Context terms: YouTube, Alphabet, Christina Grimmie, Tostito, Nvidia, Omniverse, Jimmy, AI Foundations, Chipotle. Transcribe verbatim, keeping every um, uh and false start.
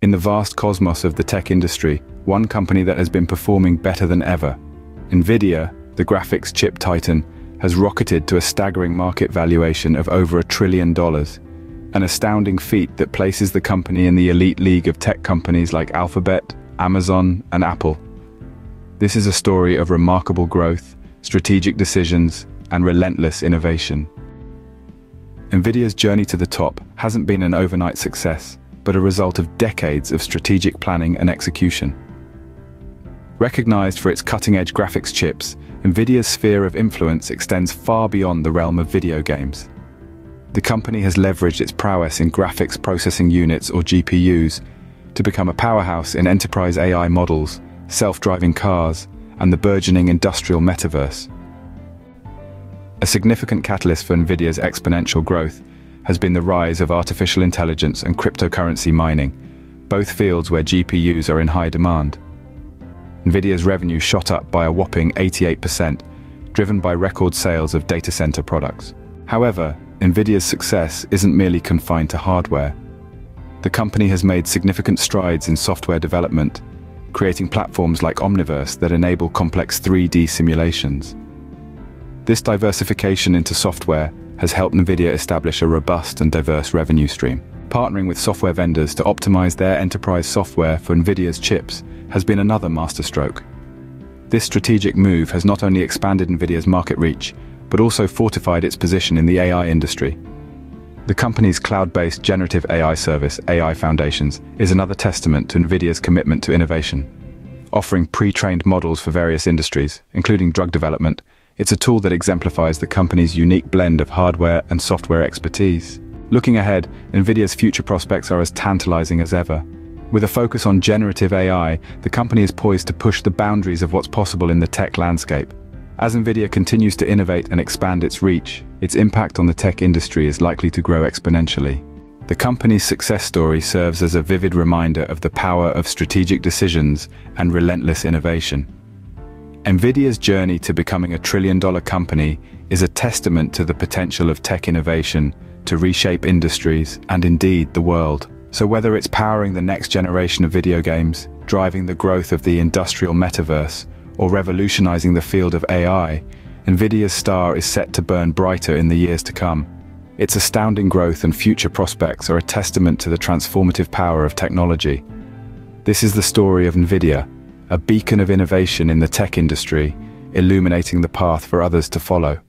In the vast cosmos of the tech industry, one company that has been performing better than ever, Nvidia, the graphics chip titan, has rocketed to a staggering market valuation of over a trillion dollars, an astounding feat that places the company in the elite league of tech companies like Alphabet, Amazon, and Apple. This is a story of remarkable growth, strategic decisions, and relentless innovation. Nvidia's journey to the top hasn't been an overnight success, but a result of decades of strategic planning and execution. Recognized for its cutting-edge graphics chips, Nvidia's sphere of influence extends far beyond the realm of video games. The company has leveraged its prowess in graphics processing units, or G P Us, to become a powerhouse in enterprise A I models, self-driving cars, and the burgeoning industrial metaverse. A significant catalyst for Nvidia's exponential growth has been the rise of artificial intelligence and cryptocurrency mining, both fields where G P Us are in high demand. Nvidia's revenue shot up by a whopping eighty-eight percent, driven by record sales of data center products. However, Nvidia's success isn't merely confined to hardware. The company has made significant strides in software development, creating platforms like Omniverse that enable complex three D simulations. This diversification into software has helped Nvidia establish a robust and diverse revenue stream. Partnering with software vendors to optimize their enterprise software for Nvidia's chips has been another masterstroke. This strategic move has not only expanded Nvidia's market reach, but also fortified its position in the A I industry. The company's cloud-based generative A I service, A I Foundations, is another testament to Nvidia's commitment to innovation. Offering pre-trained models for various industries, including drug development, it's a tool that exemplifies the company's unique blend of hardware and software expertise. Looking ahead, Nvidia's future prospects are as tantalizing as ever. With a focus on generative A I, the company is poised to push the boundaries of what's possible in the tech landscape. As Nvidia continues to innovate and expand its reach, its impact on the tech industry is likely to grow exponentially. The company's success story serves as a vivid reminder of the power of strategic decisions and relentless innovation. Nvidia's journey to becoming a trillion-dollar company is a testament to the potential of tech innovation to reshape industries and indeed the world. So whether it's powering the next generation of video games, driving the growth of the industrial metaverse, or revolutionizing the field of A I, Nvidia's star is set to burn brighter in the years to come. Its astounding growth and future prospects are a testament to the transformative power of technology. This is the story of Nvidia, a beacon of innovation in the tech industry, illuminating the path for others to follow.